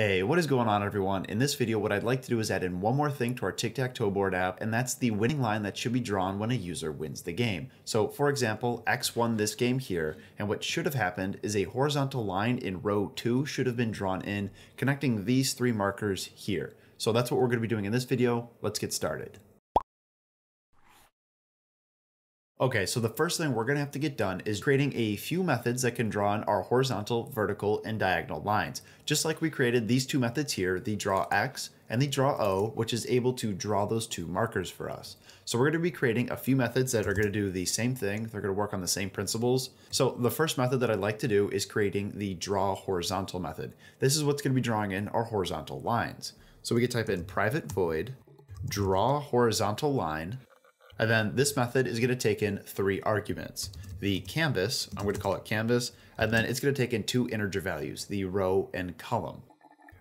Hey, what is going on everyone? In this video, what I'd like to do is add in one more thing to our Tic-Tac-Toe board app, and that's the winning line that should be drawn when a user wins the game. So for example, X won this game here, and what should have happened is a horizontal line in row 2 should have been drawn in, connecting these 3 markers here. So that's what we're going to be doing in this video. Let's get started. Okay, so the first thing we're going to have to get done is creating a few methods that can draw in our horizontal, vertical, and diagonal lines. Just like we created these 2 methods here, the draw X and the draw O, which is able to draw those 2 markers for us. So we're going to be creating a few methods that are going to do the same thing. They're going to work on the same principles. So the first method that I'd like to do is creating the draw horizontal method. This is what's going to be drawing in our horizontal lines. So we can type in private void draw horizontal line. And then this method is going to take in 3 arguments. The canvas, I'm going to call it canvas, and then it's going to take in 2 integer values, the row and column.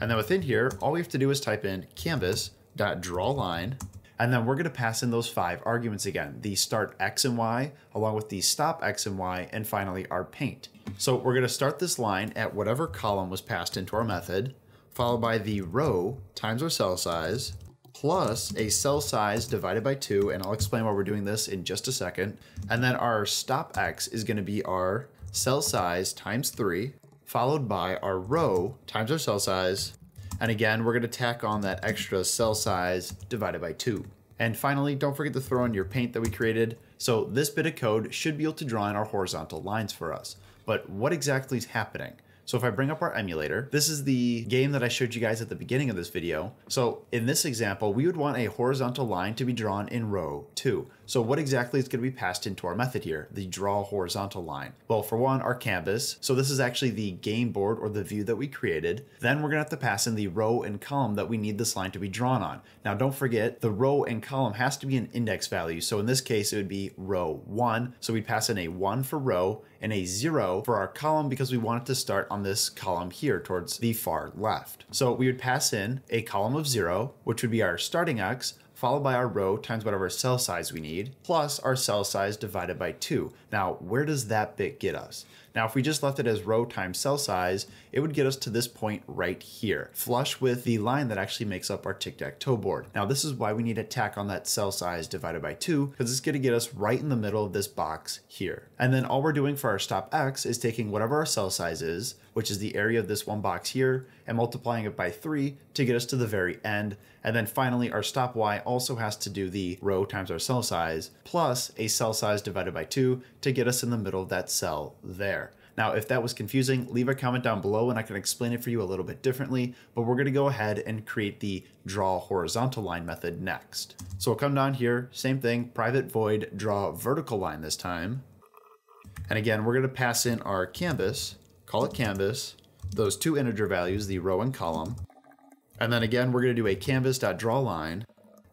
And then within here, all we have to do is type in canvas.drawLine, and then we're going to pass in those 5 arguments again, the start X and Y, along with the stop X and Y, and finally our paint. So we're going to start this line at whatever column was passed into our method, followed by the row times our cell size, plus a cell size divided by 2, and I'll explain why we're doing this in just a second. And then our stop X is going to be our cell size times 3, followed by our row times our cell size. And again, we're going to tack on that extra cell size divided by 2. And finally, don't forget to throw in your paint that we created. So this bit of code should be able to draw in our horizontal lines for us. But what exactly is happening? So if I bring up our emulator, this is the game that I showed you guys at the beginning of this video. So in this example, we would want a horizontal line to be drawn in row 2. So what exactly is going to be passed into our method here, the draw horizontal line? Well, for one, our canvas. So this is actually the game board or the view that we created. Then we're going to have to pass in the row and column that we need this line to be drawn on. Now don't forget, the row and column has to be an index value. So in this case, it would be row 1. So we pass in a 1 for row and a 0 for our column because we want it to start on this column here towards the far left. So we would pass in a column of 0, which would be our starting X, followed by our row times whatever cell size we need, plus our cell size divided by 2. Now, where does that bit get us? Now, if we just left it as row times cell size, it would get us to this point right here, flush with the line that actually makes up our tic-tac-toe board. Now, this is why we need to tack on that cell size divided by 2, because it's going to get us right in the middle of this box here. And then all we're doing for our stop X is taking whatever our cell size is, which is the area of this one box here, and multiplying it by 3 to get us to the very end. And then finally, our stop Y also has to do the row times our cell size, plus a cell size divided by 2 to get us in the middle of that cell there. Now, if that was confusing, leave a comment down below and I can explain it for you a little bit differently, but we're going to go ahead and create the draw horizontal line method next. So we'll come down here, same thing, private void draw vertical line this time. And again, we're going to pass in our canvas, call it canvas, those 2 integer values, the row and column. And then again, we're going to do a canvas.drawLine.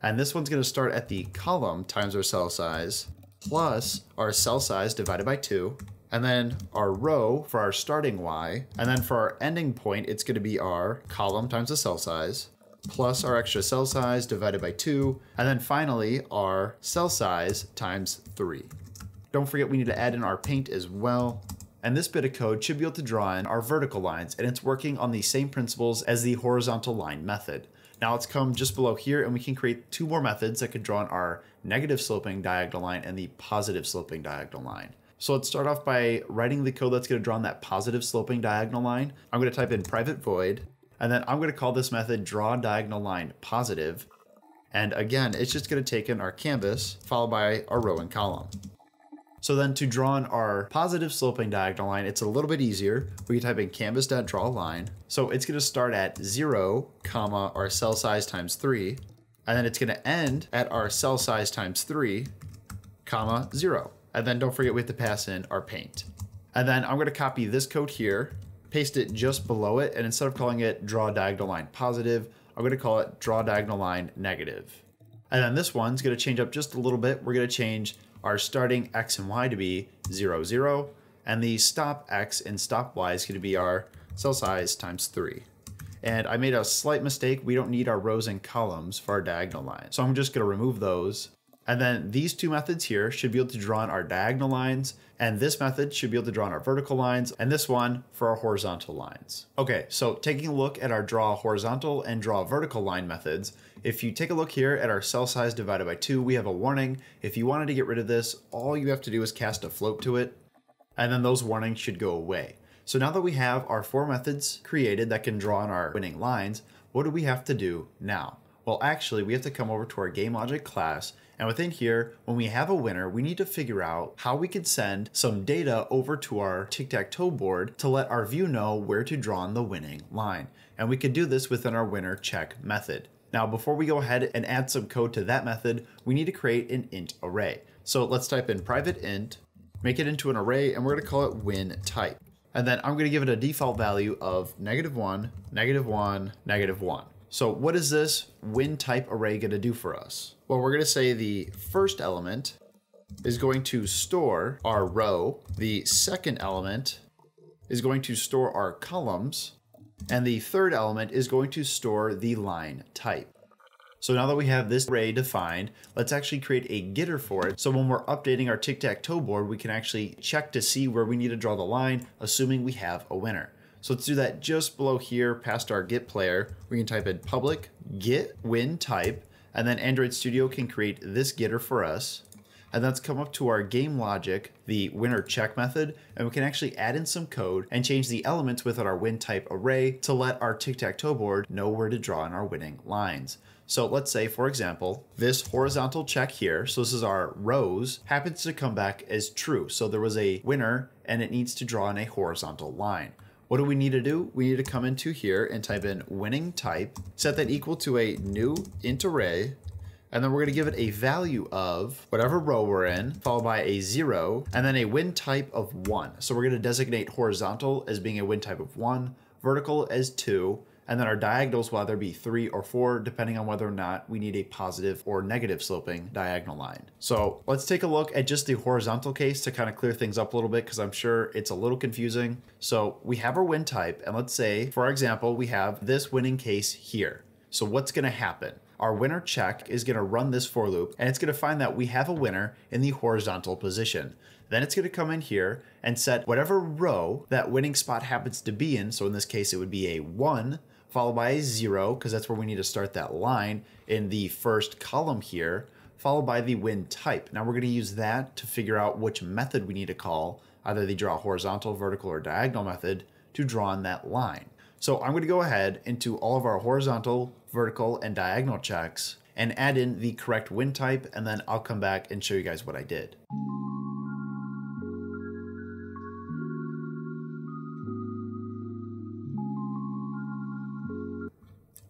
And this one's going to start at the column times our cell size, plus our cell size divided by 2, and then our row for our starting Y, and then for our ending point, it's going to be our column times the cell size, plus our extra cell size divided by 2, and then finally our cell size times 3. Don't forget we need to add in our paint as well. And this bit of code should be able to draw in our vertical lines, and it's working on the same principles as the horizontal line method. Now let's come just below here and we can create 2 more methods that could draw in our negative sloping diagonal line and the positive sloping diagonal line. So let's start off by writing the code that's going to draw in that positive sloping diagonal line. I'm going to type in private void, and then I'm going to call this method draw diagonal line positive. And again, it's just going to take in our canvas followed by our row and column. So then to draw in our positive sloping diagonal line, it's a little bit easier. We can type in canvas.drawLine. So it's going to start at 0, comma, our cell size times 3, and then it's going to end at our cell size times 3, comma, 0. And then don't forget we have to pass in our paint. And then I'm going to copy this code here, paste it just below it, and instead of calling it draw diagonal line positive, I'm going to call it draw diagonal line negative. And then this one's going to change up just a little bit. We're going to change our starting X and Y to be 0, 0, and the stop X and stop Y is going to be our cell size times 3. And I made a slight mistake. We don't need our rows and columns for our diagonal line. So I'm just going to remove those. And then these two methods here should be able to draw in our diagonal lines, and this method should be able to draw in our vertical lines, and this one for our horizontal lines. Okay, so taking a look at our draw horizontal and draw vertical line methods, if you take a look here at our cell size divided by 2, we have a warning. If you wanted to get rid of this, all you have to do is cast a float to it, and then those warnings should go away. So now that we have our four methods created that can draw in our winning lines, what do we have to do now? Well, actually, we have to come over to our GameLogic class, and within here, when we have a winner, we need to figure out how we could send some data over to our tic-tac-toe board to let our view know where to draw in the winning line. And we could do this within our winner check method. Now, before we go ahead and add some code to that method, we need to create an int array. So let's type in private int, make it into an array, and we're gonna call it win type. And then I'm gonna give it a default value of -1, -1, -1. So what is this win type array gonna do for us? Well, we're gonna say the first element is going to store our row, the second element is going to store our columns, and the third element is going to store the line type. So now that we have this array defined, let's actually create a getter for it. So when we're updating our tic-tac-toe board, we can actually check to see where we need to draw the line, assuming we have a winner. So let's do that just below here, past our get player. We can type in public get win type, and then Android Studio can create this getter for us. And let's come up to our game logic, the winner check method, and we can actually add in some code and change the elements within our win type array to let our tic-tac-toe board know where to draw in our winning lines. So let's say, for example, this horizontal check here, so this is our rows, happens to come back as true. So there was a winner and it needs to draw in a horizontal line. What do we need to do? We need to come into here and type in winning type, set that equal to a new int array, and then we're gonna give it a value of whatever row we're in, followed by a 0, and then a win type of 1. So we're gonna designate horizontal as being a win type of 1, vertical as 2, and then our diagonals will either be 3 or 4, depending on whether or not we need a positive or negative sloping diagonal line. So let's take a look at just the horizontal case to kind of clear things up a little bit, because I'm sure it's a little confusing. So we have our win type, and let's say, for example, we have this winning case here. So what's gonna happen? Our winner check is gonna run this for loop, and it's gonna find that we have a winner in the horizontal position. Then it's gonna come in here and set whatever row that winning spot happens to be in, so in this case it would be a 1, followed by a 0, because that's where we need to start that line in the first column here, followed by the win type. Now we're gonna use that to figure out which method we need to call, either the draw horizontal, vertical, or diagonal method, to draw in that line. So I'm gonna go ahead into all of our horizontal, vertical, and diagonal checks and add in the correct win type, and then I'll come back and show you guys what I did.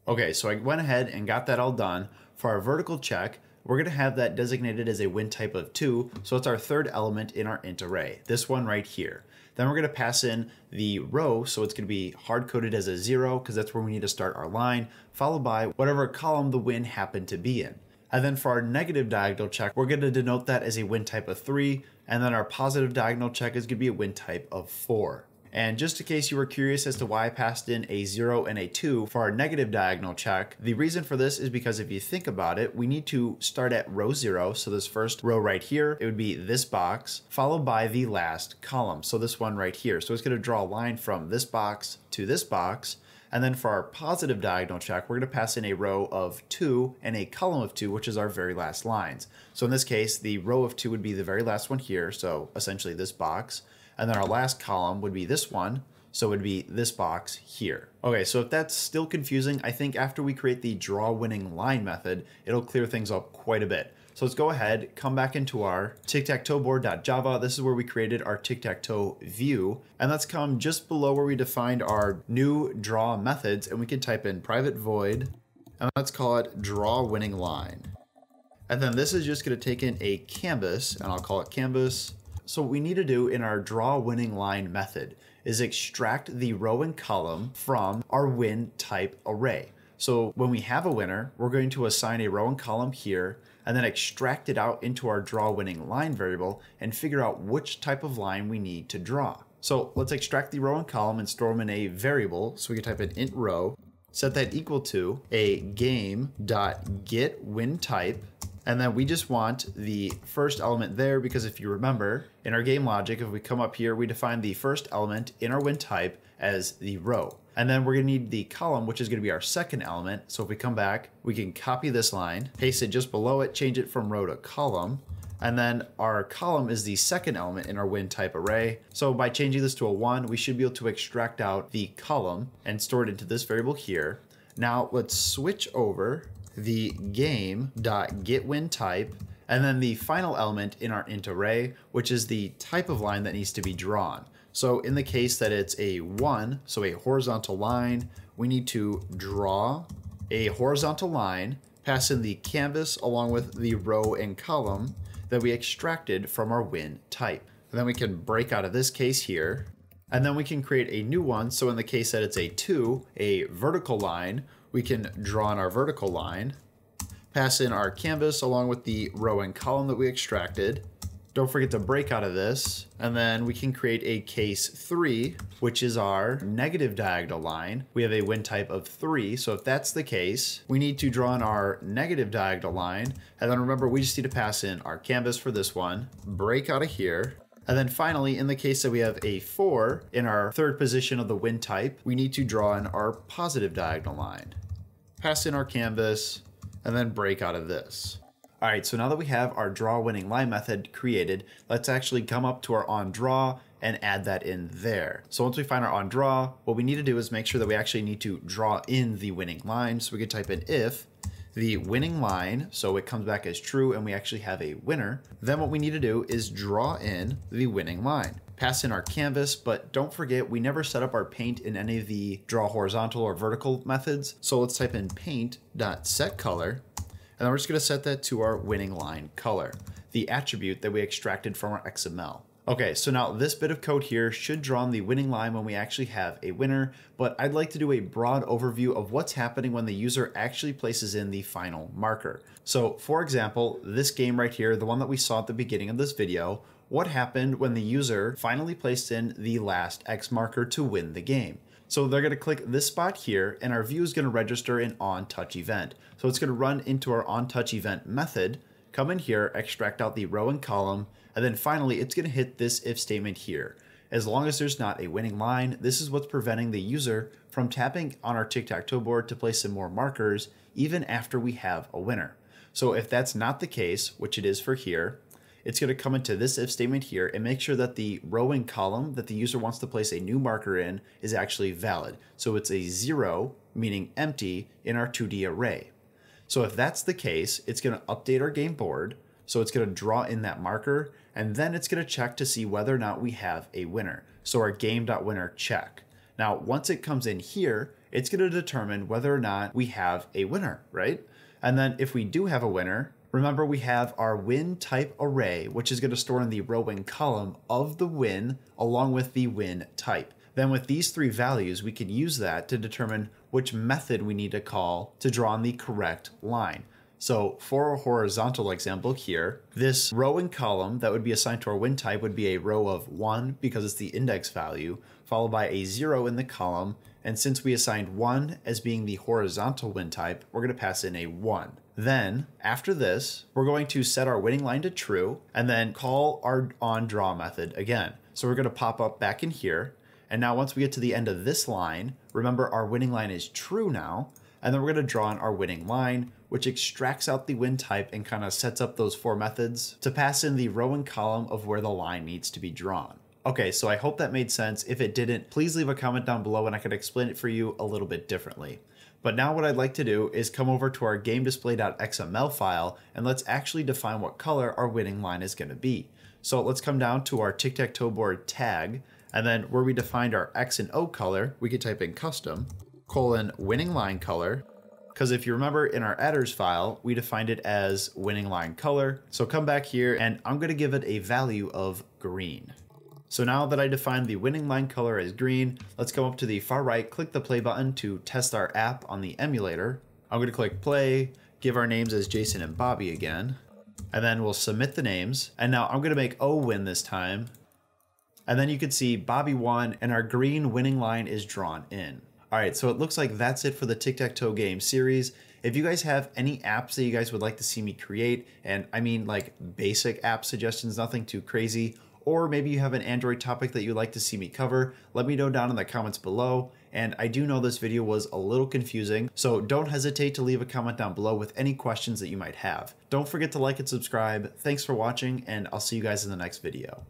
Okay, so I went ahead and got that all done. For our vertical check, we're gonna have that designated as a win type of 2, so it's our third element in our int array, this one right here. Then we're gonna pass in the row, so it's gonna be hard-coded as a 0, because that's where we need to start our line, followed by whatever column the win happened to be in. And then for our negative diagonal check, we're gonna denote that as a win type of 3, and then our positive diagonal check is gonna be a win type of 4. And just in case you were curious as to why I passed in a 0 and a 2 for our negative diagonal check, the reason for this is because if you think about it, we need to start at row 0, so this first row right here, it would be this box, followed by the last column, so this one right here. So it's gonna draw a line from this box to this box, and then for our positive diagonal check, we're gonna pass in a row of 2 and a column of 2, which is our very last lines. So in this case, the row of 2 would be the very last one here, so essentially this box, and then our last column would be this one, so it would be this box here. Okay, so if that's still confusing, I think after we create the draw winning line method, it'll clear things up quite a bit. So let's go ahead, come back into our tic-tac-toe board.java. This is where we created our tic-tac-toe view. And let's come just below where we defined our new draw methods, and we can type in private void, and let's call it draw winning line. And then this is just gonna take in a canvas, and I'll call it canvas. So what we need to do in our draw winning line method is extract the row and column from our win type array. So when we have a winner, we're going to assign a row and column here and then extract it out into our draw winning line variable and figure out which type of line we need to draw. So let's extract the row and column and store them in a variable. So we can type in int row, set that equal to a game.getWinType, And then we just want the first element there, because if you remember in our game logic, if we come up here, we define the first element in our win type as the row. And then we're gonna need the column, which is gonna be our second element. So if we come back, we can copy this line, paste it just below it, change it from row to column. And then our column is the second element in our win type array. So by changing this to a 1, we should be able to extract out the column and store it into this variable here. Now let's switch over the game.getWinType, and then the final element in our int array, which is the type of line that needs to be drawn. So in the case that it's a 1, so a horizontal line, we need to draw a horizontal line, pass in the canvas along with the row and column that we extracted from our win type. And then we can break out of this case here, and then we can create a new one. So in the case that it's a 2, a vertical line, we can draw in our vertical line, pass in our canvas along with the row and column that we extracted. Don't forget to break out of this. And then we can create a case 3, which is our negative diagonal line. We have a win type of 3. So if that's the case, we need to draw in our negative diagonal line. And then remember, we just need to pass in our canvas for this one, break out of here. And then finally, in the case that we have a 4 in our third position of the win type, we need to draw in our positive diagonal line, pass in our canvas, and then break out of this. All right, so now that we have our draw winning line method created, let's actually come up to our onDraw and add that in there. So once we find our onDraw, what we need to do is make sure that we actually need to draw in the winning line. So we could type in if the winning line, so it comes back as true and we actually have a winner. Then what we need to do is draw in the winning line, pass in our canvas, but don't forget, we never set up our paint in any of the draw horizontal or vertical methods. So let's type in paint.setColor, and then we're just gonna set that to our winning line color, the attribute that we extracted from our XML. Okay, so now this bit of code here should draw in the winning line when we actually have a winner, but I'd like to do a broad overview of what's happening when the user actually places in the final marker. So for example, this game right here, the one that we saw at the beginning of this video, what happened when the user finally placed in the last X marker to win the game? So they're gonna click this spot here, and our view is gonna register an onTouch event. So it's gonna run into our onTouch event method, come in here, extract out the row and column, and then finally, it's gonna hit this if statement here. As long as there's not a winning line, this is what's preventing the user from tapping on our tic-tac-toe board to place in more markers, even after we have a winner. So if that's not the case, which it is for here, it's gonna come into this if statement here and make sure that the row and column that the user wants to place a new marker in is actually valid. So it's a 0, meaning empty, in our 2D array. So if that's the case, it's gonna update our game board. So it's gonna draw in that marker, and then it's gonna check to see whether or not we have a winner. So our game.winner check. Now, once it comes in here, it's gonna determine whether or not we have a winner, right? And then if we do have a winner, remember we have our win type array, which is gonna store in the row and column of the win along with the win type. Then with these 3 values, we can use that to determine which method we need to call to draw on the correct line. So for a horizontal example here, this row and column that would be assigned to our win type would be a row of 1 because it's the index value, followed by a 0 in the column. And since we assigned 1 as being the horizontal win type, we're gonna pass in a 1. Then after this, we're going to set our winning line to true and then call our onDraw method again. So we're gonna pop up back in here. And now once we get to the end of this line, remember our winning line is true now. And then we're gonna draw in our winning line, which extracts out the win type and kind of sets up those 4 methods to pass in the row and column of where the line needs to be drawn. Okay, so I hope that made sense. If it didn't, please leave a comment down below and I could explain it for you a little bit differently. But now what I'd like to do is come over to our GameDisplay.xml file and let's actually define what color our winning line is gonna be. So let's come down to our tic-tac-toe board tag, and then where we defined our X and O color, we could type in custom : winning line color, because if you remember in our adders file, we defined it as winning line color. So come back here and I'm gonna give it a value of green. So now that I defined the winning line color as green, let's come up to the far right, click the play button to test our app on the emulator. I'm gonna click play, give our names as Jason and Bobby again, and then we'll submit the names. And now I'm gonna make O win this time. And then you can see Bobby won and our green winning line is drawn in. All right, so it looks like that's it for the Tic-Tac-Toe game series. If you guys have any apps that you guys would like to see me create, and I mean like basic app suggestions, nothing too crazy, or maybe you have an Android topic that you'd like to see me cover, let me know down in the comments below. And I do know this video was a little confusing, so don't hesitate to leave a comment down below with any questions that you might have. Don't forget to like and subscribe. Thanks for watching, and I'll see you guys in the next video.